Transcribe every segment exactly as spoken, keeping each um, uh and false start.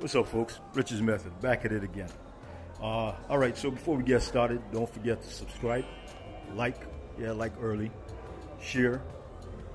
What's up, folks? Richard's Method, back at it again. Uh, all right, so before we get started, don't forget to subscribe, like, yeah, like early, share.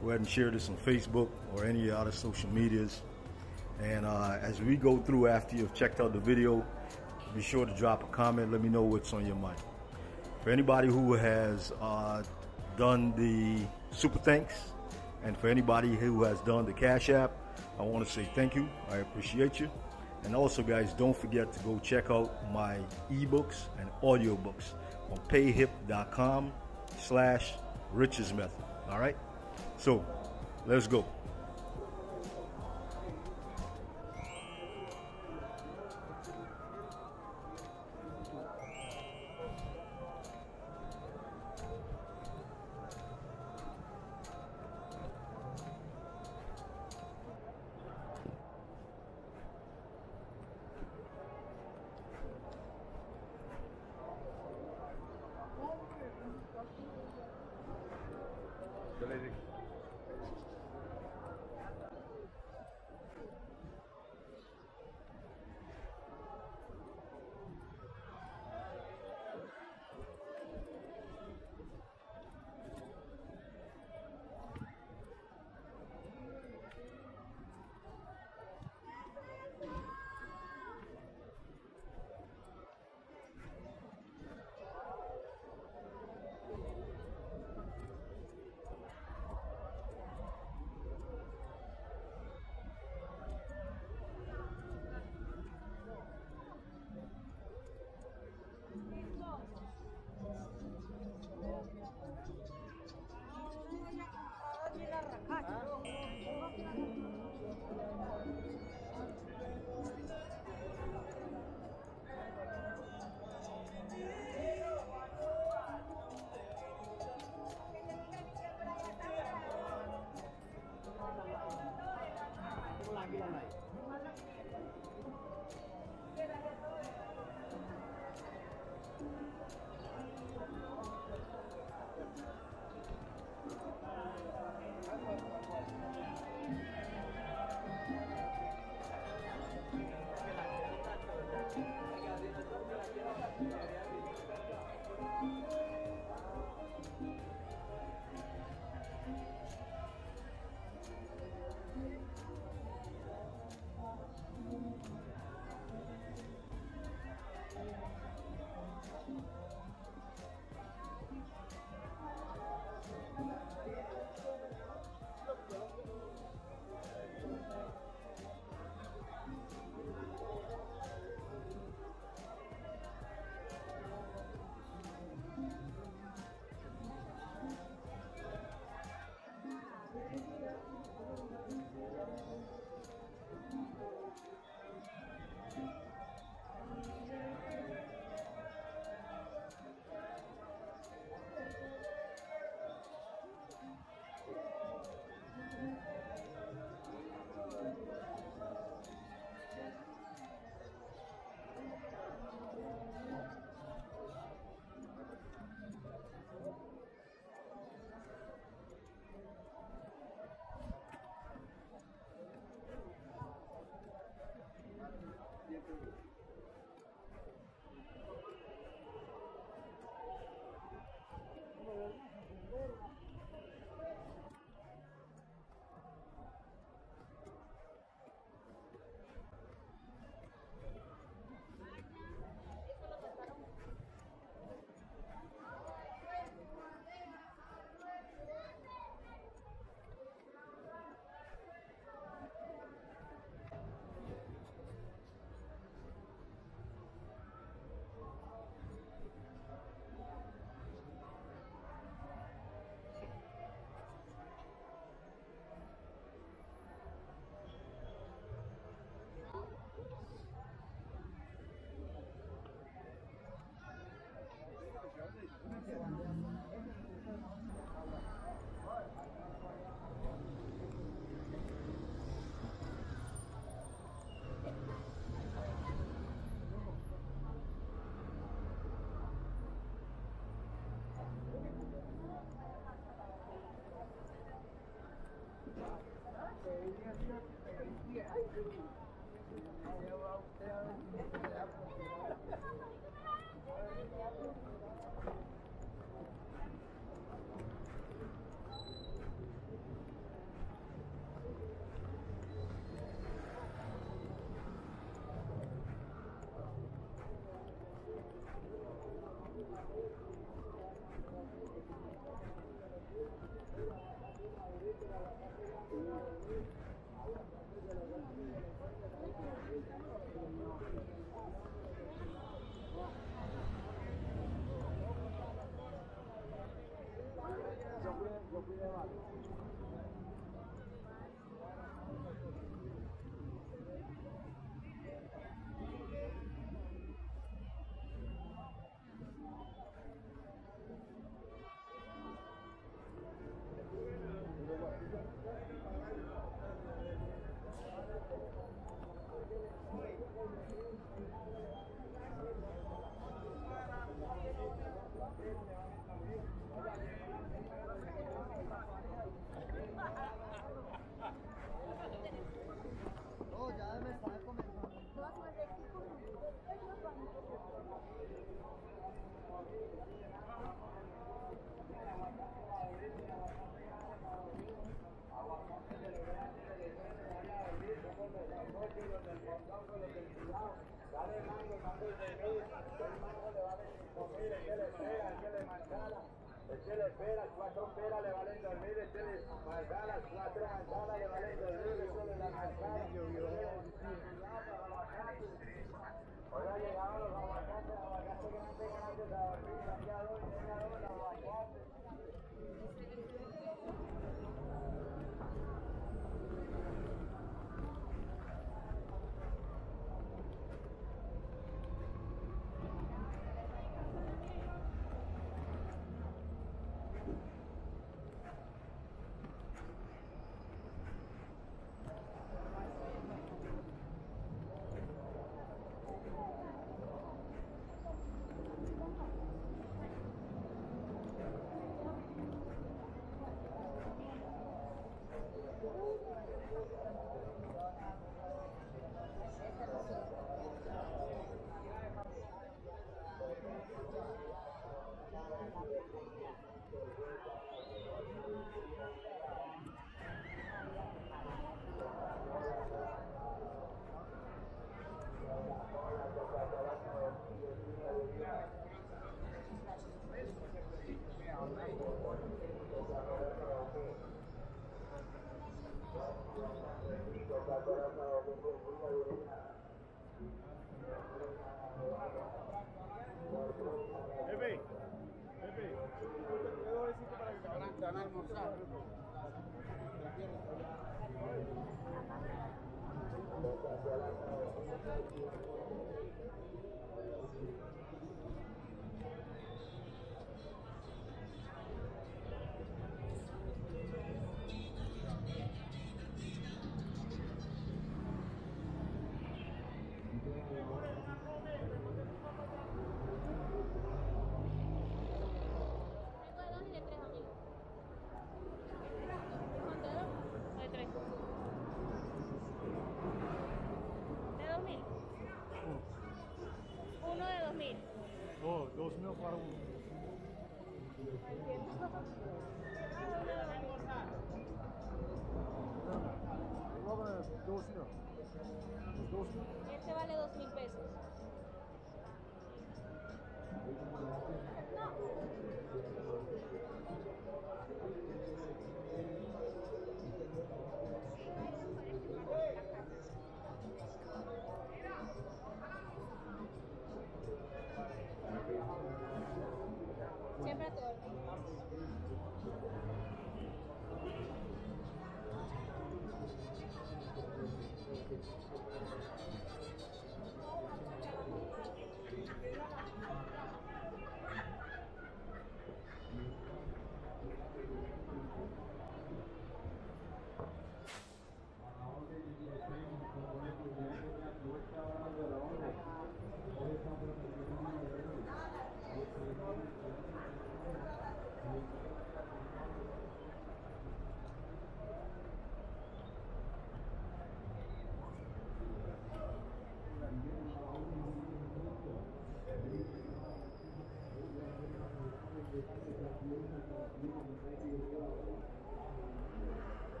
Go ahead and share this on Facebook or any other social medias. And uh, as we go through, after you've checked out the video, be sure to drop a comment. Let me know what's on your mind. For anybody who has uh, done the Super Thanks, and for anybody who has done the Cash App, I want to say thank you. I appreciate you. And also, guys, don't forget to go check out my ebooks and audiobooks on payhip.com slash Richard's Method. All right? So, let's go.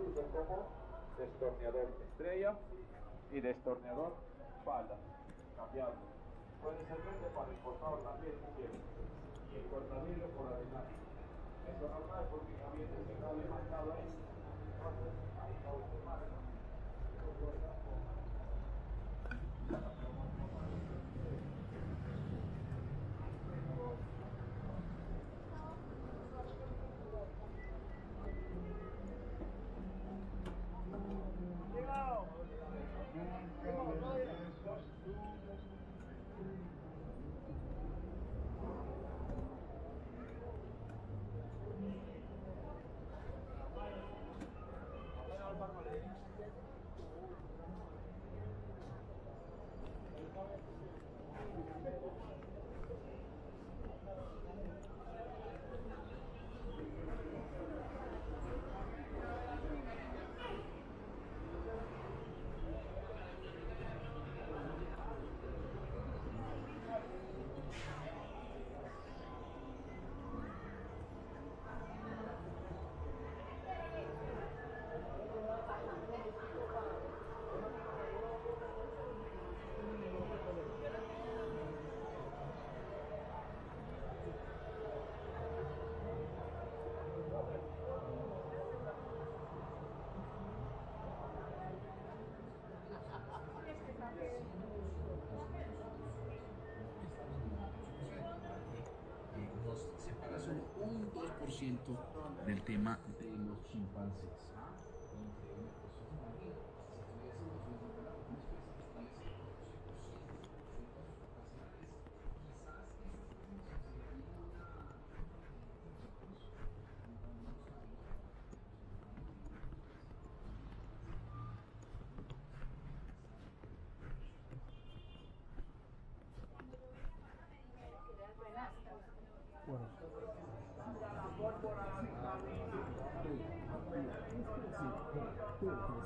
uso como destornillador estrella y destornillador falda, cambiando. Puede servirte para el cortador también si quieres, y el cortavielo por adelante. Eso no cae porque también es el cable marcado ahí, entonces ahí no se marca. Separación un dos por ciento del tema de los chimpancés.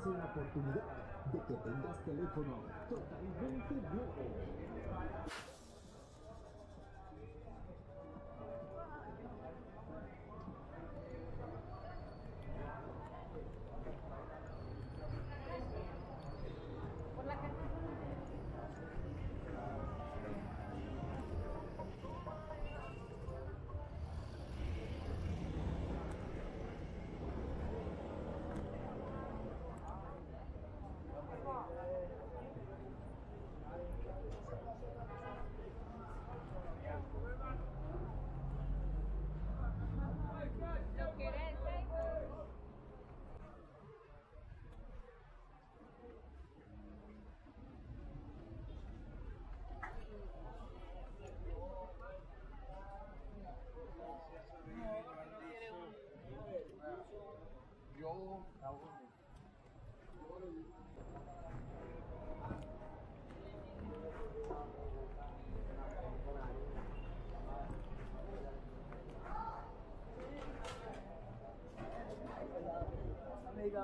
Es una oportunidad de que tengas teléfono totalmente nuevo.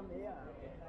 Mía.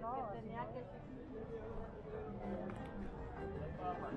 No, que tenía que... ¿Ah?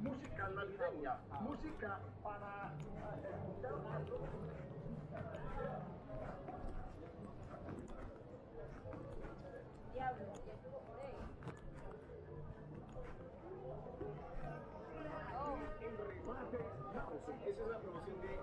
Música navideña, música para escuchar a Diablo, ya estuvo por ahí. Esa es la promoción de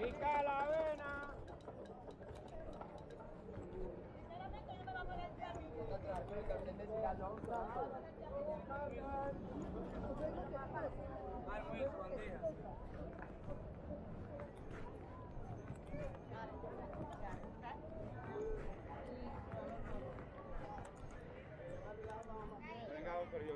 ¡Pica la avena! Sinceramente yo me voy a poner el amigo. Venga, pero yo...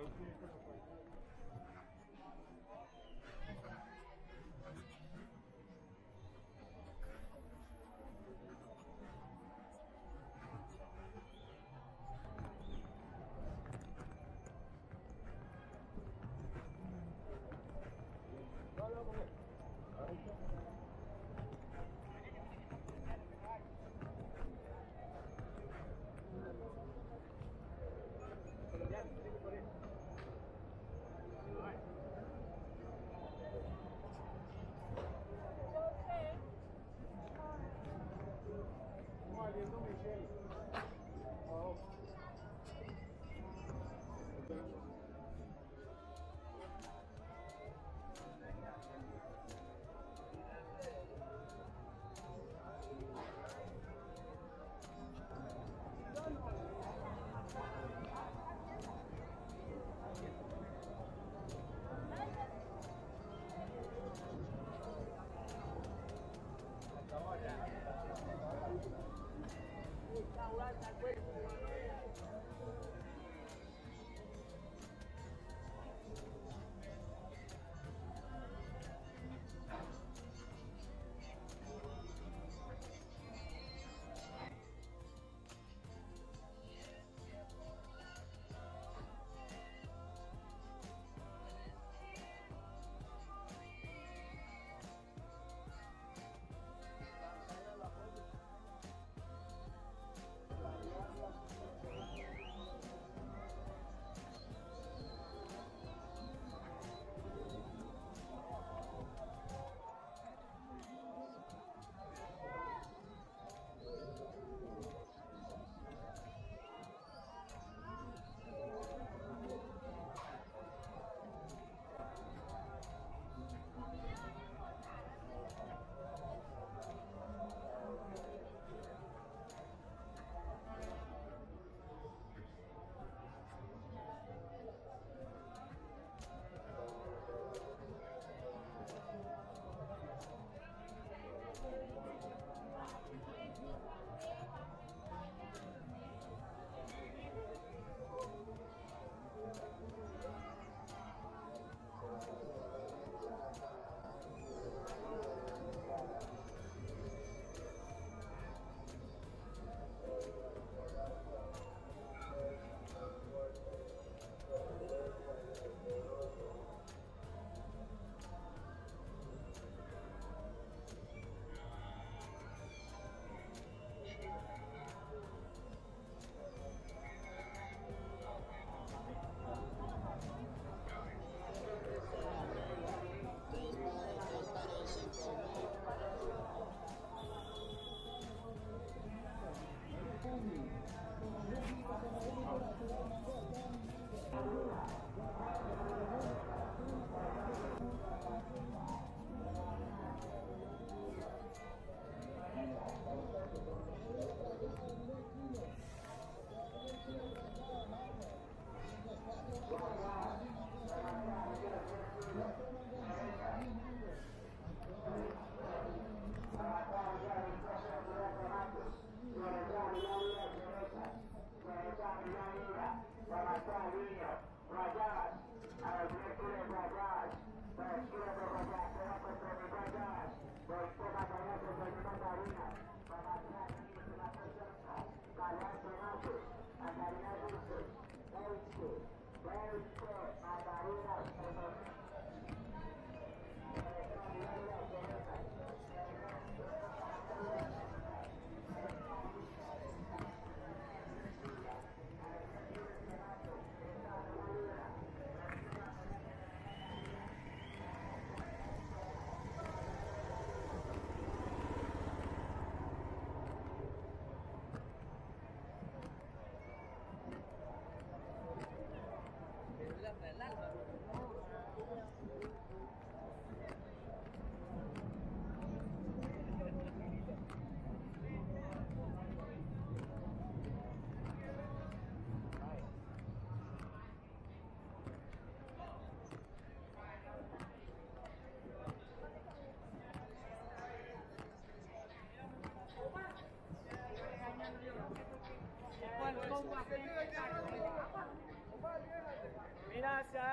Come on, come on.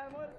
almuerzos.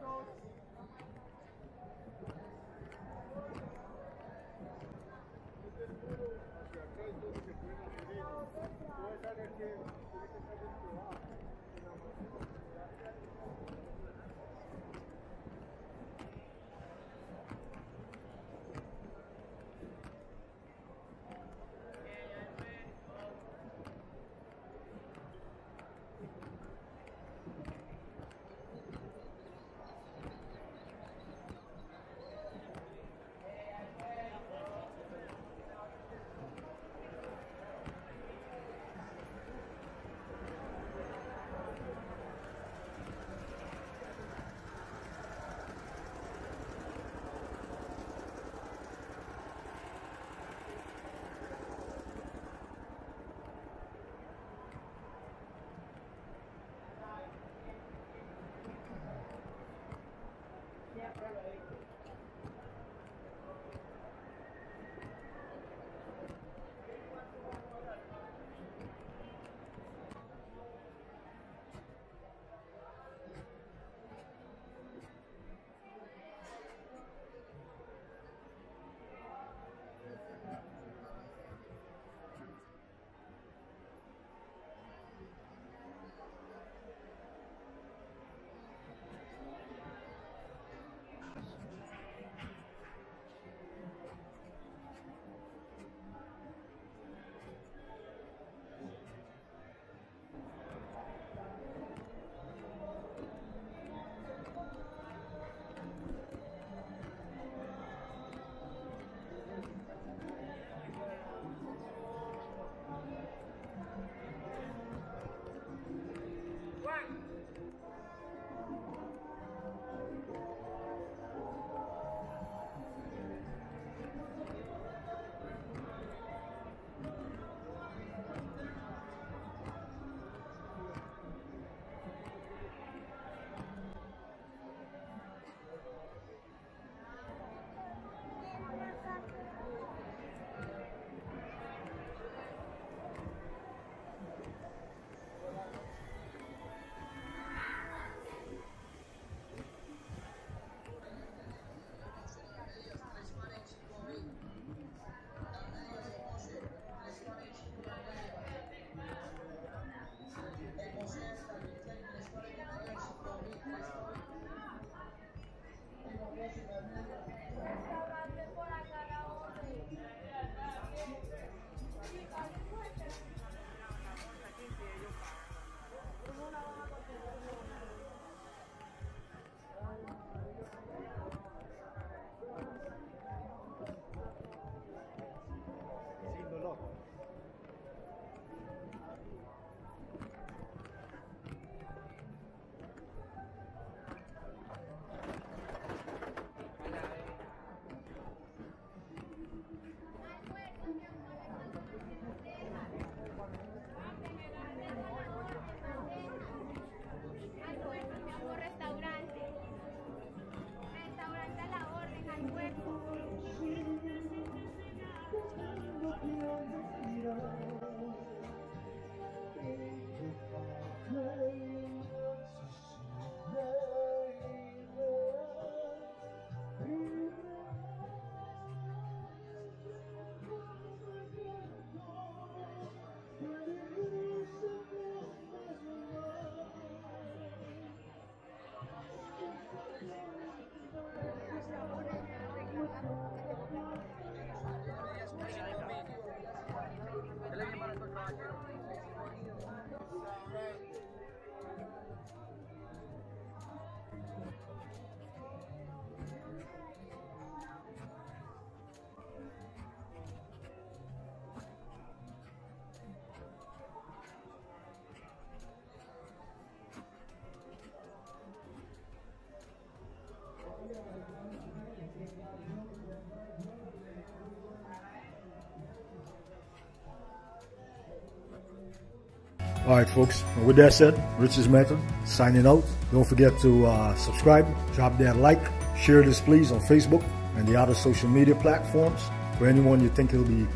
Alright folks, with that said, Richard's Method signing out. Don't forget to uh, subscribe, drop that like, share this please on Facebook and the other social media platforms for anyone you think it'll be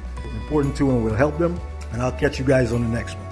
important to and will help them. And I'll catch you guys on the next one.